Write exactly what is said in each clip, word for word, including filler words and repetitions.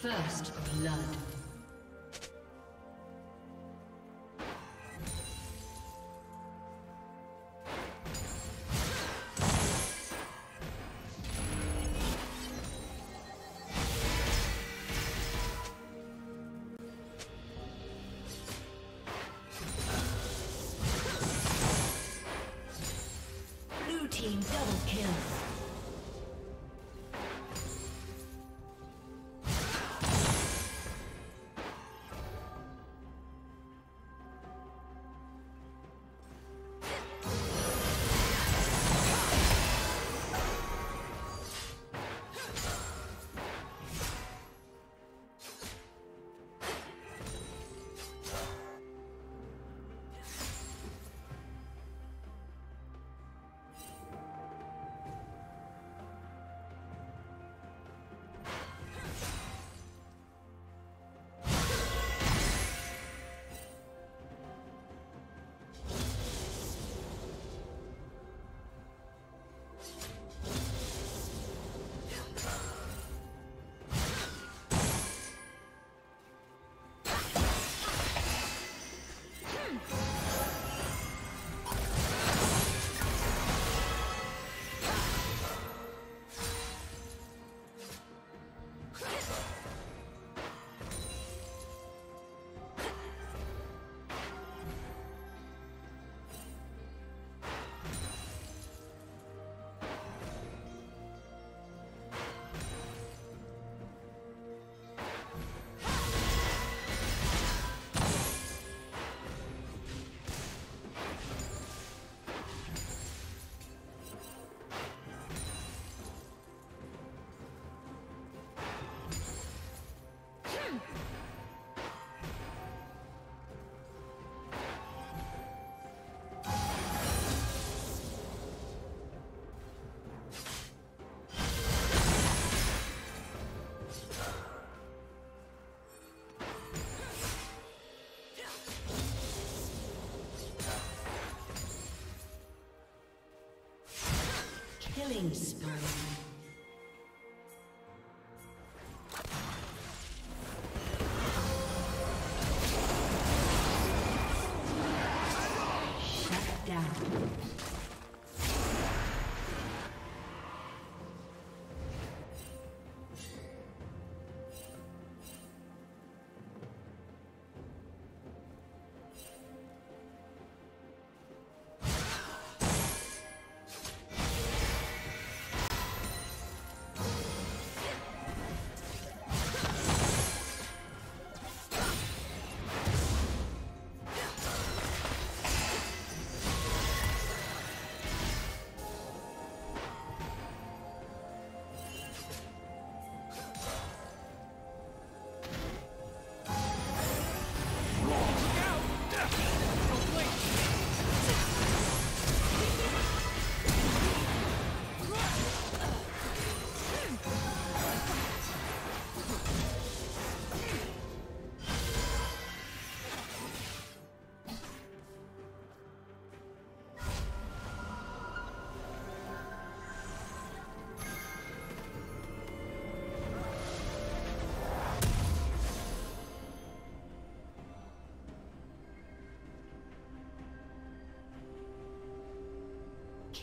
First blood. Killing spree. Shut down.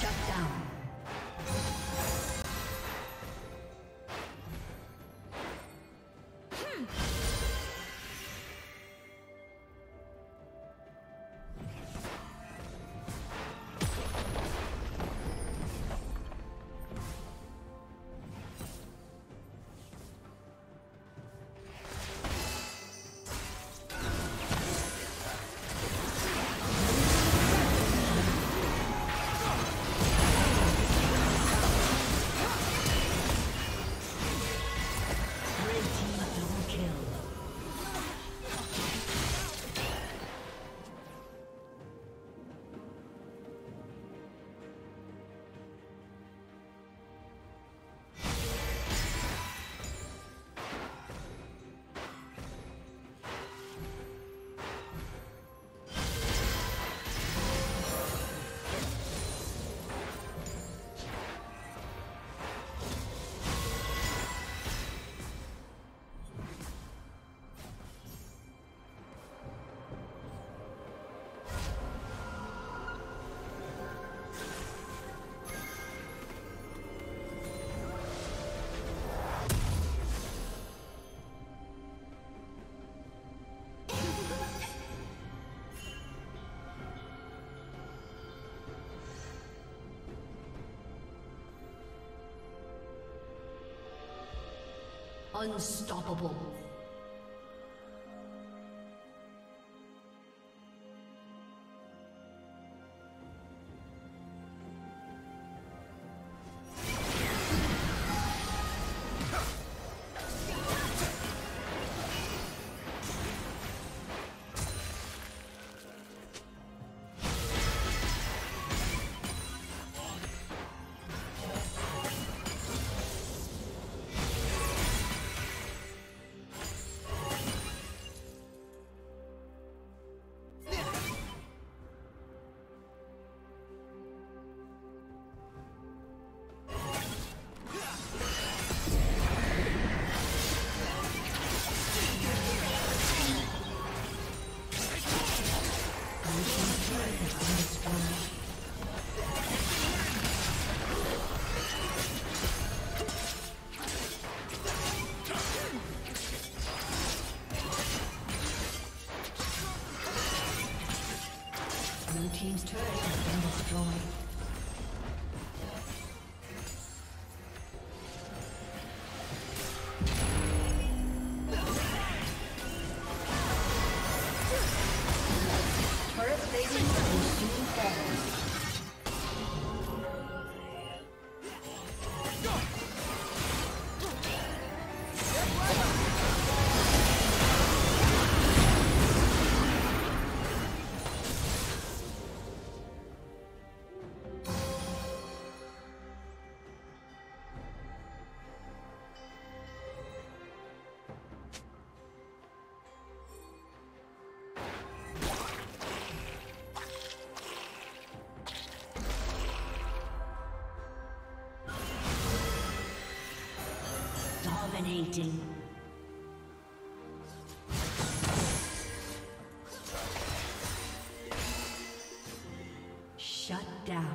Shut down. Unstoppable. Team's turret has been destroyed. Dominating. Shut down.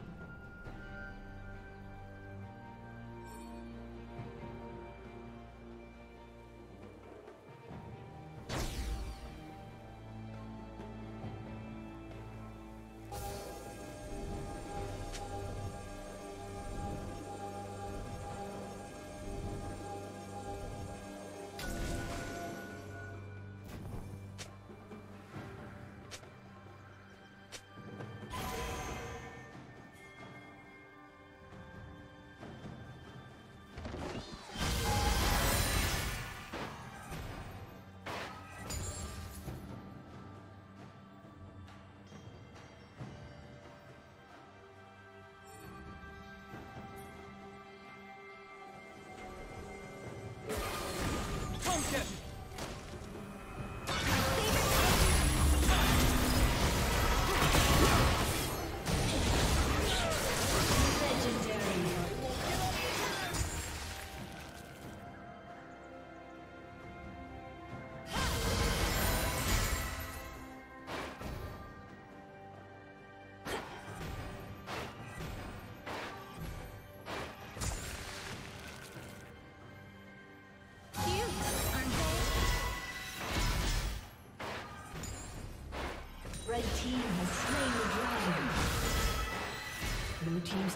team has slain the dragon. Blue team's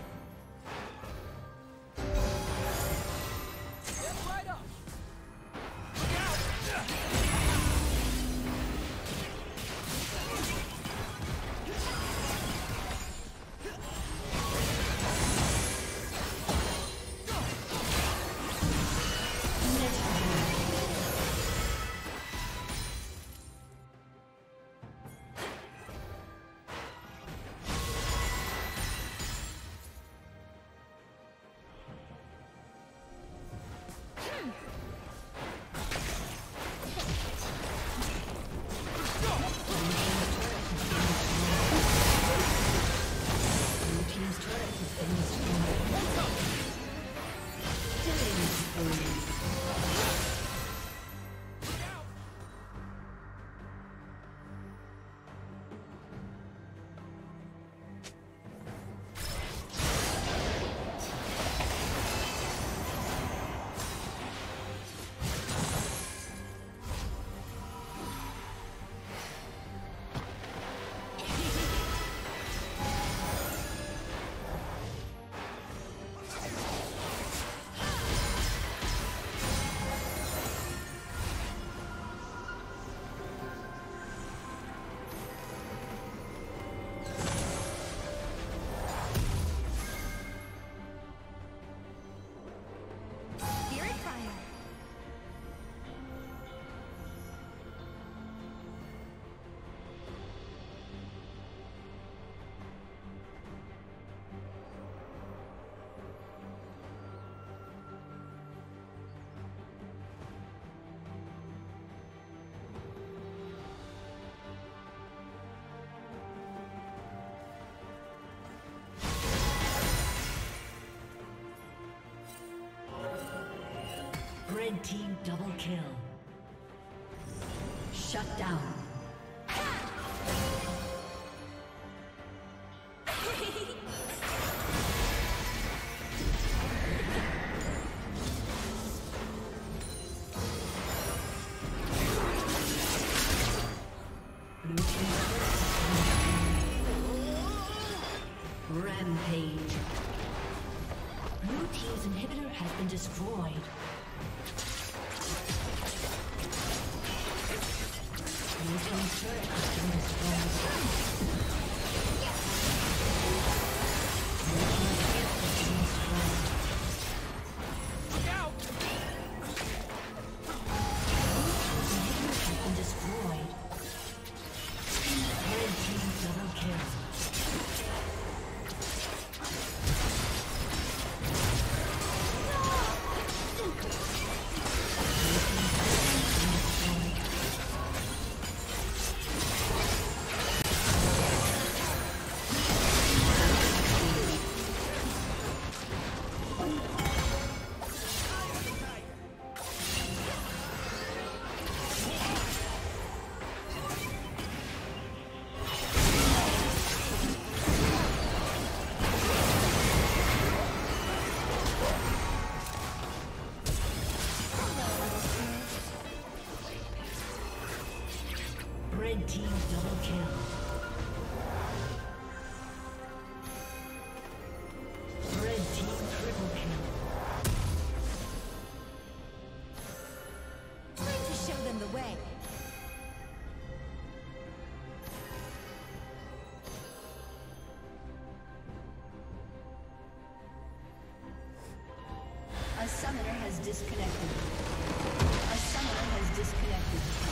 Red team double kill. Shut down. Blue team rampage. Blue team's inhibitor has been destroyed. I'm sure it has been destroyed. A summoner has disconnected. A summoner has disconnected.